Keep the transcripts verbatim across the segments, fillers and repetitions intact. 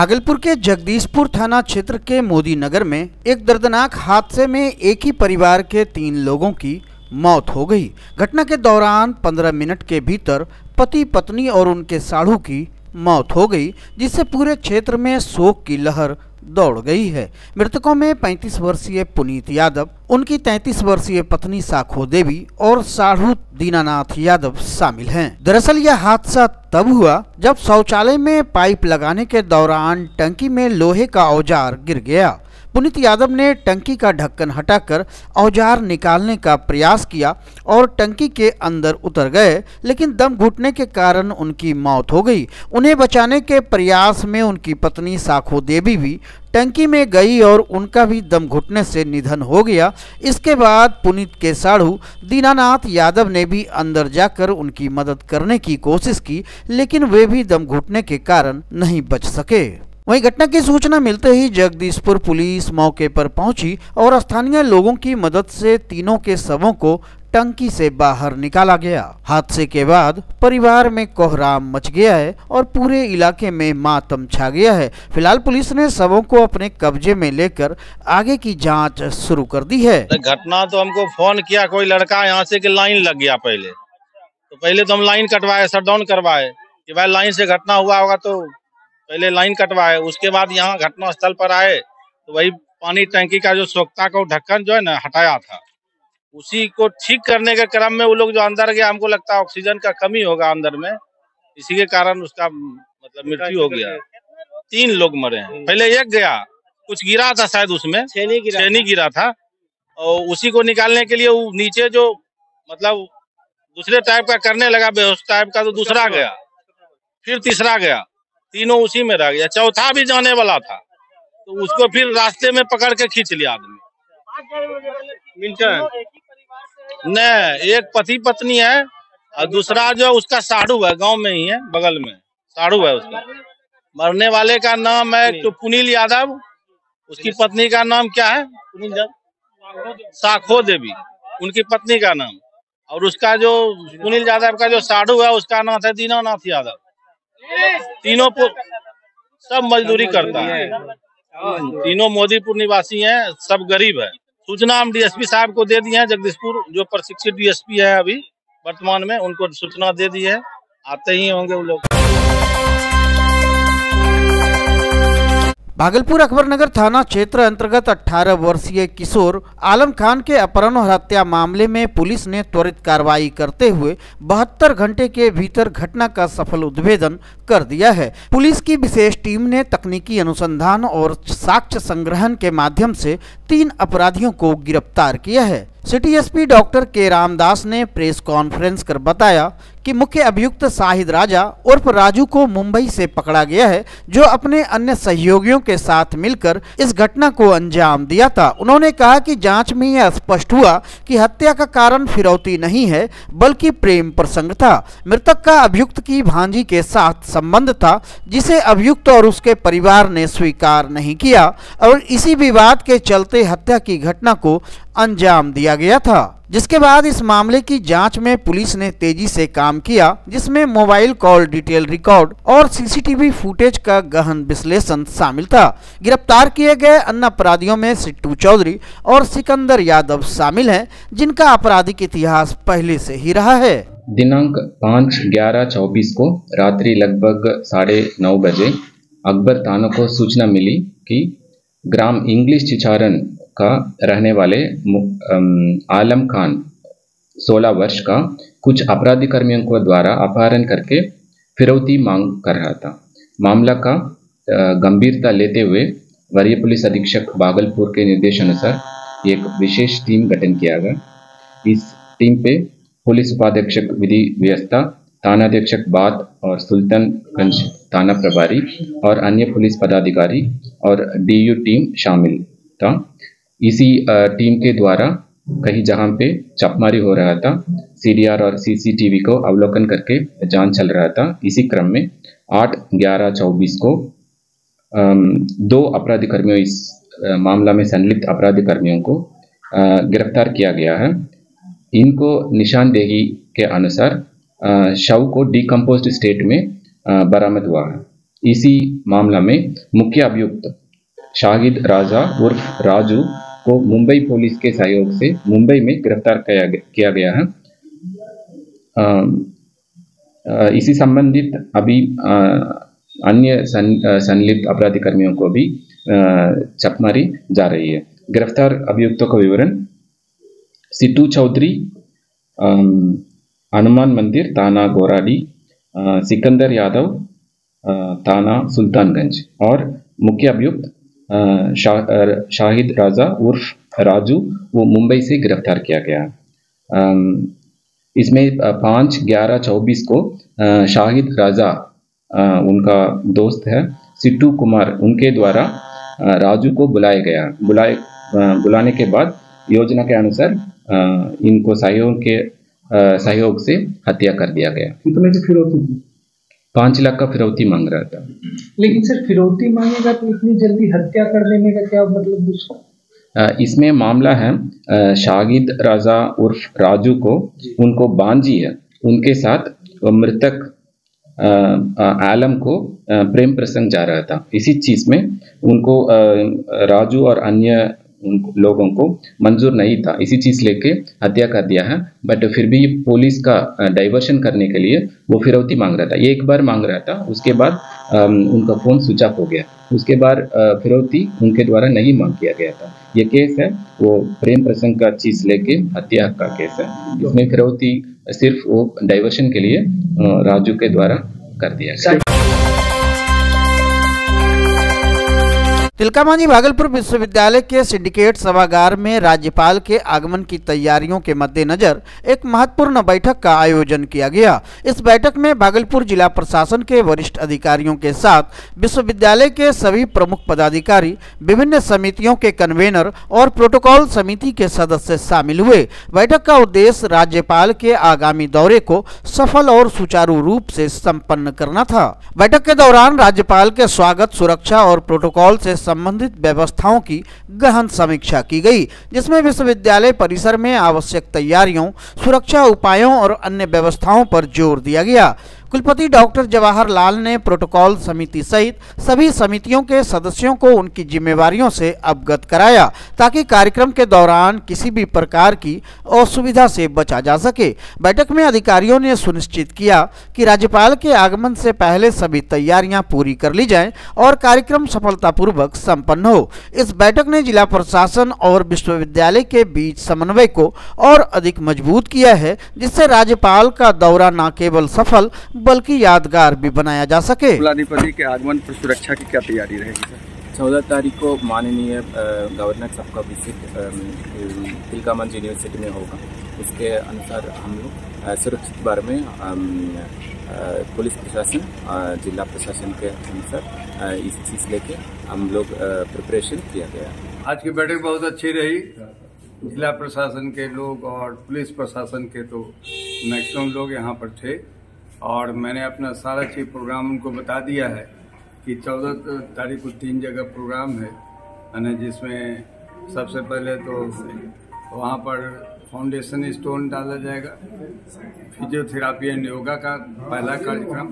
भागलपुर के जगदीशपुर थाना क्षेत्र के मोदी नगर में एक दर्दनाक हादसे में एक ही परिवार के तीन लोगों की मौत हो गई। घटना के दौरान पंद्रह मिनट के भीतर पति पत्नी और उनके साढ़ू की मौत हो गई, जिससे पूरे क्षेत्र में शोक की लहर दौड़ गई है। मृतकों में पैंतीस वर्षीय पुनीत यादव, उनकी तैंतीस वर्षीय पत्नी शाखो देवी और साढ़ू दीनानाथ यादव शामिल हैं। दरअसल यह हादसा तब हुआ जब शौचालय में पाइप लगाने के दौरान टंकी में लोहे का औजार गिर गया। पुनीत यादव ने टंकी का ढक्कन हटाकर औजार निकालने का प्रयास किया और टंकी के अंदर उतर गए, लेकिन दम घुटने के कारण उनकी मौत हो गई। उन्हें बचाने के प्रयास में उनकी पत्नी शाखो देवी भी टंकी में गई और उनका भी दम घुटने से निधन हो गया। इसके बाद पुनीत के साढ़ू दीनानाथ यादव ने भी अंदर जाकर उनकी मदद करने की कोशिश की, लेकिन वे भी दम घुटने के कारण नहीं बच सके। वहीं घटना की सूचना मिलते ही जगदीशपुर पुलिस मौके पर पहुंची और स्थानीय लोगों की मदद से तीनों के शवों को टंकी से बाहर निकाला गया। हादसे के बाद परिवार में कोहराम मच गया है और पूरे इलाके में मातम छा गया है। फिलहाल पुलिस ने शवों को अपने कब्जे में लेकर आगे की जांच शुरू कर दी है। घटना तो हमको फोन किया कोई लड़का यहाँ से कि लाइन लग गया। पहले तो पहले तो हम लाइन कटवाए, शटडाउन करवाए कि भाई लाइन से घटना हुआ होगा, तो पहले लाइन कटवाए। उसके बाद यहाँ घटना स्थल पर आए तो वही पानी टंकी का जो सोखता का ढक्कन जो है ना हटाया था, उसी को ठीक करने के क्रम में वो लोग जो अंदर गया, हमको लगता है ऑक्सीजन का कमी होगा अंदर में, इसी के कारण उसका मतलब मृत्यु हो गया। तीन लोग मरे हैं, पहले एक गया, कुछ गिरा था शायद, उसमें छेनी गिरा, गिरा था और उसी को निकालने के लिए वो नीचे जो मतलब दूसरे टाइप का करने लगा, बेहोश टाइप का, तो दूसरा गया, फिर तीसरा गया, तीनों उसी में रह गया। चौथा भी जाने वाला था तो उसको फिर रास्ते में पकड़ के खींच लिया आदमी। नहीं, एक पति पत्नी है और दूसरा जो उसका साढ़ू है, गांव में ही है, बगल में साढ़ू है उसका। मरने वाले का नाम है तो पुनीत यादव, उसकी पत्नी का नाम क्या है, शाखो देवी, उनकी पत्नी का नाम, और उसका जो पुनीत यादव का जो साढ़ू है उसका नाम है दीनानाथ यादव। तीनों सब मजदूरी करता है, तीनों मोदीपुर निवासी हैं, सब गरीब है। सूचना हम डीएसपी साहब को दे दी है, जगदीशपुर जो प्रशिक्षित डीएसपी है अभी वर्तमान में, उनको सूचना दे दी है, आते ही होंगे वो लोग। भागलपुर अकबरनगर थाना क्षेत्र अंतर्गत अठारह वर्षीय किशोर आलम खान के अपहरण और हत्या मामले में पुलिस ने त्वरित कार्रवाई करते हुए बहत्तर घंटे के भीतर घटना का सफल उद्भेदन कर दिया है। पुलिस की विशेष टीम ने तकनीकी अनुसंधान और साक्ष्य संग्रहण के माध्यम से तीन अपराधियों को गिरफ्तार किया है। सिटी एसपी डॉक्टर के रामदास ने प्रेस कॉन्फ्रेंस कर बताया कि मुख्य अभियुक्त शाहिद राजा उर्फ राजू को मुंबई से पकड़ा गया है, जो अपने अन्य सहयोगियों के साथ मिलकर इस घटना को अंजाम दिया था। उन्होंने कहा कि जांच में यह स्पष्ट हुआ कि हत्या का कारण फिरौती नहीं है बल्कि प्रेम प्रसंग था। मृतक का अभियुक्त की भांजी के साथ संबंध था, जिसे अभियुक्त और उसके परिवार ने स्वीकार नहीं किया और इसी विवाद के चलते हत्या की घटना को अंजाम दिया गया था। जिसके बाद इस मामले की जांच में पुलिस ने तेजी से काम किया, जिसमें मोबाइल कॉल डिटेल रिकॉर्ड और सीसीटीवी फुटेज का गहन विश्लेषण शामिल था। गिरफ्तार किए गए अन्य अपराधियों में सिट्टू चौधरी और सिकंदर यादव शामिल हैं, जिनका आपराधिक इतिहास पहले से ही रहा है। दिनांक पाँच ग्यारह चौबीस को रात्रि लगभग साढ़े नौ बजे अकबर थाना को सूचना मिली कि ग्राम इंग्लिश चिचारन का रहने वाले आलम खान सोलह वर्ष का कुछ अपराधी कर्मियों को द्वारा अपहरण करके फिरौती मांग कर रहा था। मामला का गंभीरता लेते हुए वरीय पुलिस अधीक्षक भागलपुर के निर्देशानुसार एक विशेष टीम गठन किया गया। इस टीम पे पुलिस उपाधीक्षक विधि व्यवस्था, थाना अधीक्षक बात और सुल्तानगंज थाना प्रभारी और अन्य पुलिस पदाधिकारी और डीयू टीम शामिल था। इसी टीम के द्वारा कहीं जहां पे छापेमारी हो रहा था, सीडीआर और सीसीटीवी को अवलोकन करके जांच चल रहा था। इसी क्रम में आठ ग्यारह चौबीस को दो अपराधी कर्मियों, इस मामला में संलिप्त अपराधी कर्मियों को गिरफ्तार किया गया है। इनको निशानदेही के अनुसार शव को डिकम्पोज्ड स्टेट में बरामद हुआ है। इसी मामला में मुख्य अभियुक्त शाहिद राजा उर्फ राजू को मुंबई पुलिस के सहयोग से मुंबई में गिरफ्तार किया गया है। इसी संबंधित अभी अन्य संलिप्त अपराधी कर्मियों को भी चप मारी जा रही है। गिरफ्तार अभियुक्तों का विवरण: सिट्टू चौधरी, हनुमान मंदिर थाना गोराडी, सिकंदर यादव थाना सुल्तानगंज, और मुख्य अभियुक्त शा, शाहिद राजा उर्फ राजू वो मुंबई से गिरफ्तार किया गया। इसमें पाँच ग्यारह चौबीस को शाहिद राजा उनका दोस्त है सिट्टू कुमार उनके द्वारा राजू को बुलाया गया। बुलाए बुलाने के बाद योजना के अनुसार इनको सहयोग के सहयोग से हत्या कर दिया गया। कितने की फिरौती थी? पाँच लाख का फिरौती मांग रहा था। लेकिन सर फिरौती मांगेगा तो इतनी जल्दी हत्या कर देने का क्या मतलब उसका? इसमें मामला है शाहिद राजा उर्फ राजू को उनको बांझी है उनके साथ मृतक आलम को प्रेम प्रसंग जा रहा था। इसी चीज में उनको राजू और अन्य लोगों को मंजूर नहीं था, इसी चीज लेके हत्या कर दिया है। बट फिर भी पुलिस का डाइवर्शन करने के लिए वो फिरौती मांग रहा था। एक बार मांग रहा था, उसके बाद उनका फोन स्विच ऑफ हो गया। उसके बाद फिरौती उनके द्वारा नहीं मांग किया गया था। ये केस है वो प्रेम प्रसंग का चीज लेके हत्या का केस है। इसमें फिरौती सिर्फ वो डाइवर्शन के लिए राजू के द्वारा कर दिया गया। तिलका मांझी भागलपुर विश्वविद्यालय के सिंडिकेट सभागार में राज्यपाल के आगमन की तैयारियों के मद्देनजर एक महत्वपूर्ण बैठक का आयोजन किया गया। इस बैठक में भागलपुर जिला प्रशासन के वरिष्ठ अधिकारियों के साथ विश्वविद्यालय के सभी प्रमुख पदाधिकारी, विभिन्न समितियों के कन्वेनर और प्रोटोकॉल समिति के सदस्य शामिल हुए। बैठक का उद्देश्य राज्यपाल के आगामी दौरे को सफल और सुचारू रूप से सम्पन्न करना था। बैठक के दौरान राज्यपाल के स्वागत, सुरक्षा और प्रोटोकॉल से संबंधित व्यवस्थाओं की गहन समीक्षा की गई, जिसमें विश्वविद्यालय परिसर में आवश्यक तैयारियों, सुरक्षा उपायों और अन्य व्यवस्थाओं पर जोर दिया गया। कुलपति डॉक्टर जवाहरलाल ने प्रोटोकॉल समिति सहित सभी समितियों के सदस्यों को उनकी जिम्मेवारियों से अवगत कराया ताकि कार्यक्रम के दौरान किसी भी प्रकार की असुविधा से बचा जा सके। बैठक में अधिकारियों ने सुनिश्चित किया कि राज्यपाल के आगमन से पहले सभी तैयारियां पूरी कर ली जाएं और कार्यक्रम सफलतापूर्वक सम्पन्न हो। इस बैठक ने जिला प्रशासन और विश्वविद्यालय के बीच समन्वय को और अधिक मजबूत किया है, जिससे राज्यपाल का दौरा न केवल सफल बल्कि यादगार भी बनाया जा सके। कुलाधिपति के आगमन पर सुरक्षा की क्या तैयारी रहेगी सर? चौदह तारीख को माननीय गवर्नर साहब का विजिट तिलका मंझी यूनिवर्सिटी में होगा। उसके अनुसार हम लोग सुरक्षित बारे में पुलिस प्रशासन, जिला प्रशासन के अनुसार इस चीज लेके हम लोग प्रिपरेशन किया गया। आज की बैठक बहुत अच्छी रही। जिला प्रशासन के लोग और पुलिस प्रशासन के तो मैक्सिमम लोग यहाँ पर थे और मैंने अपना सारा चीज प्रोग्राम उनको बता दिया है कि चौदह तारीख को तीन जगह प्रोग्राम है यानी जिसमें सबसे पहले तो वहाँ पर फाउंडेशन स्टोन डाला जाएगा, फिजियोथेरापी एंड योगा का पहला कार्यक्रम।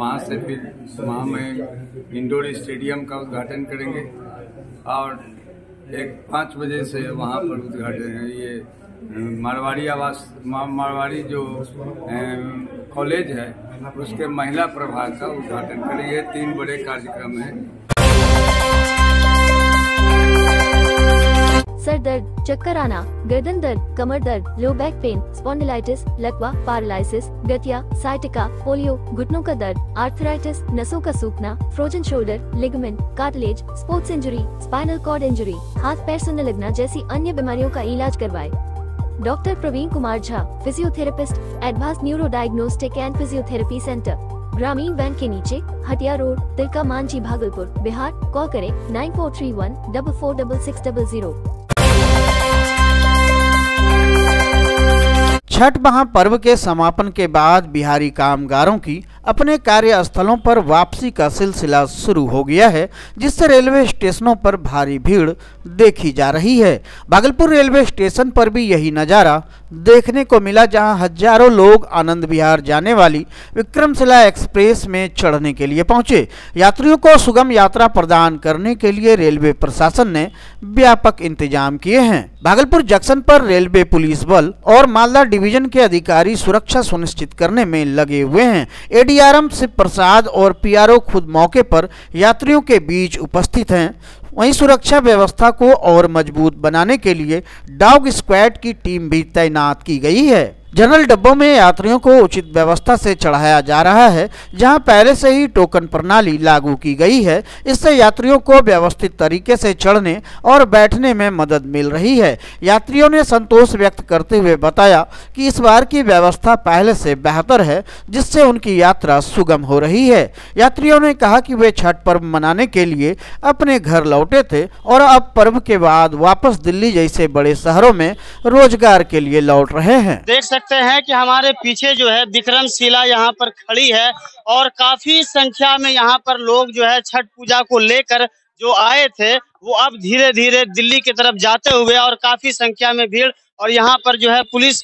वहाँ से फिर वहाँ में इंडोर स्टेडियम का उद्घाटन करेंगे और एक पाँच बजे से वहाँ पर उद्घाटन ये मारवाड़ी आवास मारवाड़ी जो कॉलेज है उसके महिला प्रभाग का उद्घाटन करेंगे। तीन बड़े कार्यक्रम हैं। सर दर्द, चक्कर आना, गर्दन दर्द, कमर दर्द, लो बैक पेन, स्पॉन्डिलाइटिस, लकवा, पैरालिसिस, गठिया, साइटिका, पोलियो, घुटनों का दर्द, आर्थराइटिस, नसों का सूखना, frozen shoulder, ligament, cartilage, sports injury, spinal cord injury, हाथ पैर सुन्न लगना जैसी अन्य बीमारियों का इलाज करवाए। Doctor Praveen Kumar Jha, physiotherapist, advance neuro diagnostic and physiotherapy centre, Gramin bank के नीचे, हटिया रोड, तिलका मांझी, भागलपुर, बिहार। कॉल करें nine four three one double four double six double zero. Chhath महापर्व के समापन के बाद बिहारी कामगारों की अपने कार्यस्थलों पर वापसी का सिलसिला शुरू हो गया है, जिससे रेलवे स्टेशनों पर भारी भीड़ देखी जा रही है। भागलपुर रेलवे स्टेशन पर भी यही नज़ारा देखने को मिला, जहां हजारों लोग आनंद विहार जाने वाली विक्रमशिला एक्सप्रेस में चढ़ने के लिए पहुंचे। यात्रियों को सुगम यात्रा प्रदान करने के लिए रेलवे प्रशासन ने व्यापक इंतजाम किए हैं। भागलपुर जंक्शन पर रेलवे पुलिस बल और मालदा डिवीजन के अधिकारी सुरक्षा सुनिश्चित करने में लगे हुए हैं। एडीआरएम शिव प्रसाद और पीआरओ खुद मौके पर यात्रियों के बीच उपस्थित हैं। वहीं सुरक्षा व्यवस्था को और मजबूत बनाने के लिए डॉग स्क्वाड की टीम भी तैनात की गई है। जनरल डब्बों में यात्रियों को उचित व्यवस्था से चढ़ाया जा रहा है, जहां पहले से ही टोकन प्रणाली लागू की गई है। इससे यात्रियों को व्यवस्थित तरीके से चढ़ने और बैठने में मदद मिल रही है। यात्रियों ने संतोष व्यक्त करते हुए बताया कि इस बार की व्यवस्था पहले से बेहतर है, जिससे उनकी यात्रा सुगम हो रही है। यात्रियों ने कहा कि वे छठ पर्व मनाने के लिए अपने घर लौटे थे और अब पर्व के बाद वापस दिल्ली जैसे बड़े शहरों में रोजगार के लिए लौट रहे हैं। हैं कि हमारे पीछे जो है विक्रमशिला यहाँ पर खड़ी है और काफी संख्या में यहाँ पर लोग जो है छठ पूजा को लेकर जो आए थे वो अब धीरे धीरे दिल्ली की तरफ जाते हुए और काफी संख्या में भीड़ और यहाँ पर जो है पुलिस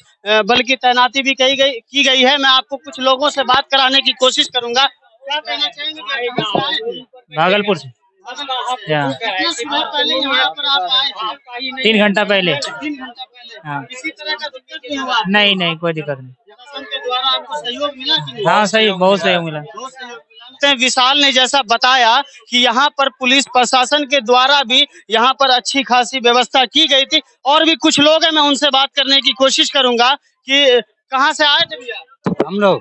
बल की तैनाती भी की गई की गई है। मैं आपको कुछ लोगों से बात कराने की कोशिश करूंगा। क्या कहना चाहेंगे? भागलपुर से। तीन घंटा पहले, तीन घंटा पहले किसी तरह का दिक्कत नहीं हुआ? नहीं नहीं, कोई दिक्कत नहीं। प्रशासन के द्वारा आपको सहयोग मिला कि नहीं? हाँ, सही, बहुत सहयोग मिला। विशाल ने जैसा बताया कि यहाँ पर पुलिस प्रशासन के द्वारा भी यहाँ पर अच्छी खासी व्यवस्था की गई थी। और भी कुछ लोग हैं, मैं उनसे बात करने की कोशिश करूंगा कि कहाँ से आए थे भैया? हम लोग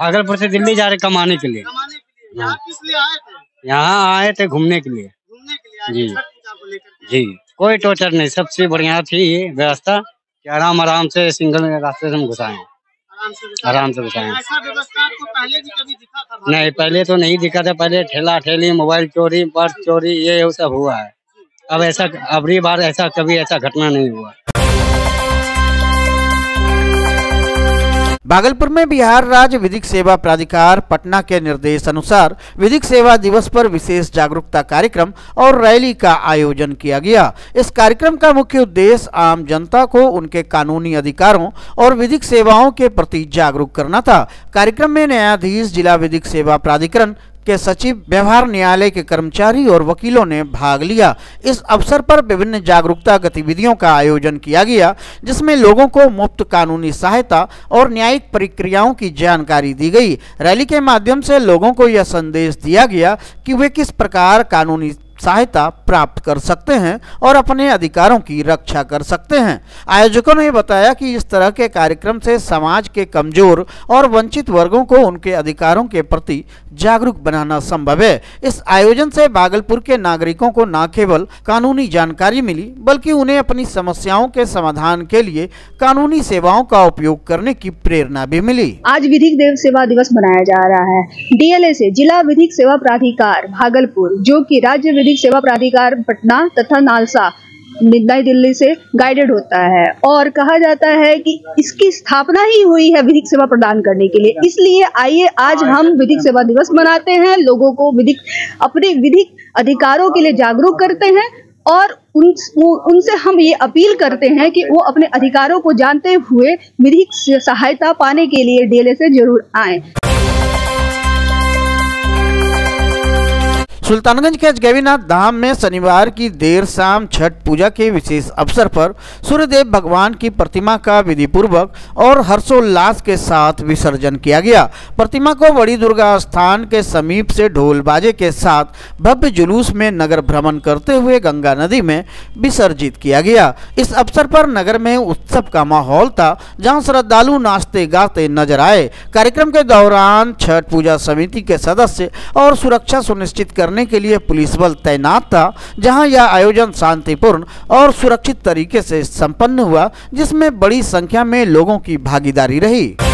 भागलपुर से दिल्ली जा रहे कमाने के लिए। कमाने के लिए? यहाँ किस लिए आए थे? यहाँ आए थे घूमने के लिए। घूमने के लिए? जी जी, कोई टोचर नहीं, सबसे बढ़िया थी ये व्यवस्था कि आराम आराम से सिंगल रास्ते से हम घुसाए, आराम से घुसाए। ऐसा व्यवस्था आपको पहले भी कभी दिखा था? नहीं, पहले तो नहीं दिखा था। पहले ठेला ठेली, मोबाइल चोरी, पर्स चोरी, ये सब हुआ है। अब ऐसा अगली बार ऐसा कभी ऐसा घटना नहीं हुआ। भागलपुर में बिहार राज्य विधिक सेवा प्राधिकार पटना के निर्देश अनुसार विधिक सेवा दिवस पर विशेष जागरूकता कार्यक्रम और रैली का आयोजन किया गया। इस कार्यक्रम का मुख्य उद्देश्य आम जनता को उनके कानूनी अधिकारों और विधिक सेवाओं के प्रति जागरूक करना था। कार्यक्रम में न्यायाधीश, जिला विधिक सेवा प्राधिकरण के सचिव, व्यवहार न्यायालय के कर्मचारी और वकीलों ने भाग लिया। इस अवसर पर विभिन्न जागरूकता गतिविधियों का आयोजन किया गया, जिसमें लोगों को मुफ्त कानूनी सहायता और न्यायिक प्रक्रियाओं की जानकारी दी गई। रैली के माध्यम से लोगों को यह संदेश दिया गया कि वे किस प्रकार कानूनी सहायता प्राप्त कर सकते हैं और अपने अधिकारों की रक्षा कर सकते हैं। आयोजकों ने बताया कि इस तरह के कार्यक्रम से समाज के कमजोर और वंचित वर्गों को उनके अधिकारों के प्रति जागरूक बनाना संभव है। इस आयोजन से भागलपुर के नागरिकों को न केवल कानूनी जानकारी मिली, बल्कि उन्हें अपनी समस्याओं के समाधान के लिए कानूनी सेवाओं का उपयोग करने की प्रेरणा भी मिली। आज विधिक देव सेवा दिवस मनाया जा रहा है। डीएलएसए जिला विधिक सेवा प्राधिकार भागलपुर, जो कि राज्य सेवा प्राधिकार पटना तथा नालसा नई दिल्ली से गाइडेड होता है, और कहा जाता है कि इसकी स्थापना ही हुई है विधिक सेवा प्रदान करने के लिए। इसलिए आइए आज हम विधिक सेवा दिवस मनाते हैं, लोगों को विधिक अपने विधिक अधिकारों के लिए जागरूक करते हैं और उन, उनसे हम ये अपील करते हैं कि वो अपने अधिकारों को जानते हुए विधिक सहायता पाने के लिए डीएलए से जरूर आए। सुल्तानगंज के अजगैविनाथ धाम में शनिवार की देर शाम छठ पूजा के विशेष अवसर पर सूर्यदेव भगवान की प्रतिमा का विधिपूर्वक और हर्षोल्लास के साथ विसर्जन किया गया। प्रतिमा को बड़ी दुर्गा स्थान के समीप से ढोल बाजे के साथ भव्य जुलूस में नगर भ्रमण करते हुए गंगा नदी में विसर्जित किया गया। इस अवसर पर नगर में उत्सव का माहौल था, जहाँ श्रद्धालु नाचते गाते नजर आए। कार्यक्रम के दौरान छठ पूजा समिति के सदस्य और सुरक्षा सुनिश्चित करने के लिए पुलिस बल तैनात था, जहां यह आयोजन शांतिपूर्ण और सुरक्षित तरीके से संपन्न हुआ, जिसमें बड़ी संख्या में लोगों की भागीदारी रही।